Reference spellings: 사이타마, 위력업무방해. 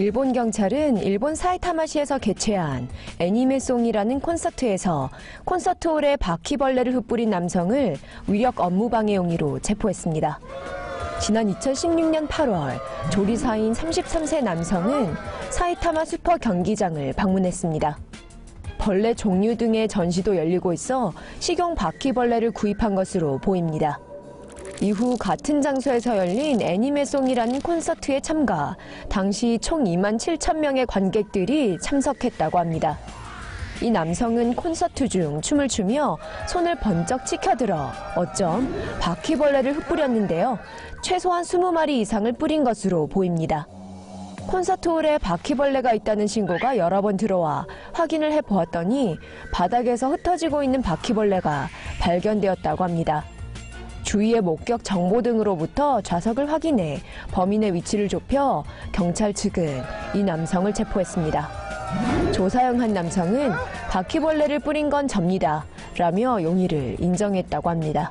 일본 경찰은 일본 사이타마시에서 개최한 애니메송이라는 콘서트에서 콘서트홀에 바퀴벌레를 흩뿌린 남성을 위력 업무방해 용의로 체포했습니다. 지난 2016년 8월 조리사인 33세 남성은 사이타마 슈퍼 경기장을 방문했습니다. 벌레 종류 등의 전시도 열리고 있어 식용 바퀴벌레를 구입한 것으로 보입니다. 이후 같은 장소에서 열린 애니메송이라는 콘서트에 참가, 당시 총 27,000명의 관객들이 참석했다고 합니다. 이 남성은 콘서트 중 춤을 추며 손을 번쩍 치켜들어 어쩜 바퀴벌레를 흩뿌렸는데요. 최소한 20마리 이상을 뿌린 것으로 보입니다. 콘서트홀에 바퀴벌레가 있다는 신고가 여러 번 들어와 확인을 해보았더니 바닥에서 흩어지고 있는 바퀴벌레가 발견되었다고 합니다. 주위의 목격 정보 등으로부터 좌석을 확인해 범인의 위치를 좁혀 경찰 측은 이 남성을 체포했습니다. 조사형한 남성은 바퀴벌레를 뿌린 건 접니다 라며 용의를 인정했다고 합니다.